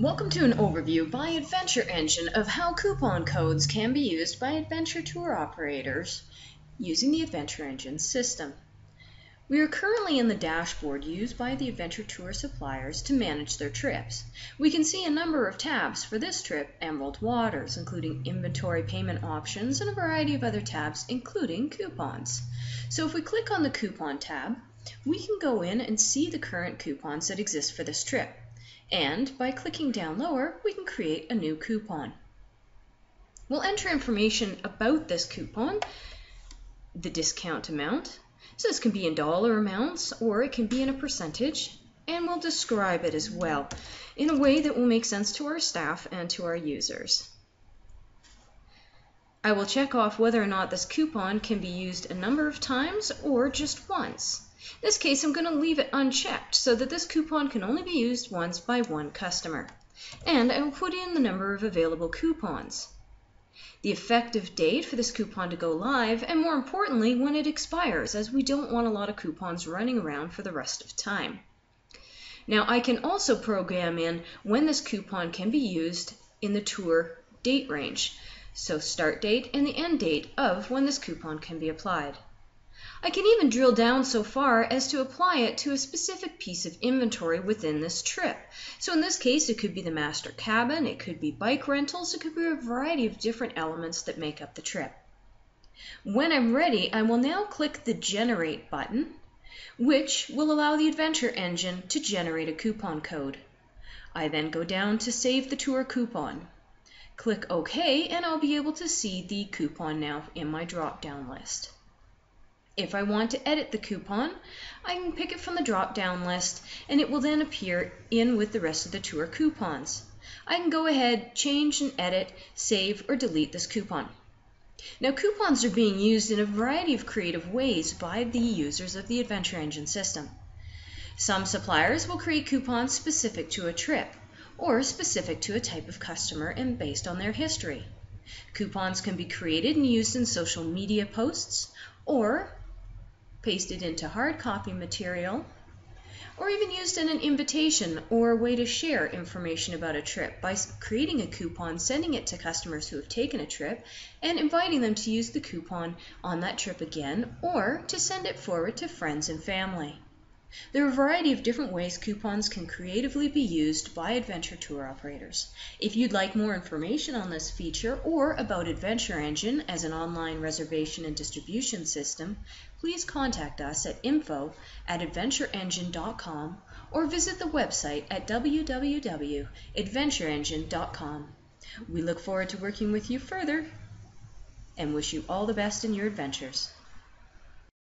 Welcome to an overview by Adventure Engine of how coupon codes can be used by adventure tour operators using the Adventure Engine system. We are currently in the dashboard used by the adventure tour suppliers to manage their trips. We can see a number of tabs for this trip, Emerald Waters, including inventory payment options and a variety of other tabs, including coupons. So if we click on the coupon tab, we can go in and see the current coupons that exist for this trip. And by clicking down lower, we can create a new coupon. We'll enter information about this coupon, the discount amount. So this can be in dollar amounts or it can be in a percentage, and we'll describe it as well in a way that will make sense to our staff and to our users. I will check off whether or not this coupon can be used a number of times or just once. In this case, I'm going to leave it unchecked so that this coupon can only be used once by one customer. And I will put in the number of available coupons, the effective date for this coupon to go live, and more importantly, when it expires, as we don't want a lot of coupons running around for the rest of time. Now, I can also program in when this coupon can be used in the tour date range. So start date and the end date of when this coupon can be applied. I can even drill down so far as to apply it to a specific piece of inventory within this trip. So in this case, it could be the master cabin, it could be bike rentals, it could be a variety of different elements that make up the trip. When I'm ready, I will now click the Generate button, which will allow the Adventure Engine to generate a coupon code. I then go down to Save the Tour Coupon. Click OK, and I'll be able to see the coupon now in my drop-down list. If I want to edit the coupon, I can pick it from the drop-down list, and it will then appear in with the rest of the tour coupons. I can go ahead, change and edit, save or delete this coupon. Now, coupons are being used in a variety of creative ways by the users of the Adventure Engine system. Some suppliers will create coupons specific to a trip, or specific to a type of customer and based on their history. Coupons can be created and used in social media posts, or pasted into hard copy material, or even used in an invitation or a way to share information about a trip by creating a coupon, sending it to customers who have taken a trip, and inviting them to use the coupon on that trip again, or to send it forward to friends and family. There are a variety of different ways coupons can creatively be used by adventure tour operators. If you'd like more information on this feature or about Adventure Engine as an online reservation and distribution system, please contact us at info@adventureengine.com or visit the website at www.adventureengine.com. We look forward to working with you further and wish you all the best in your adventures.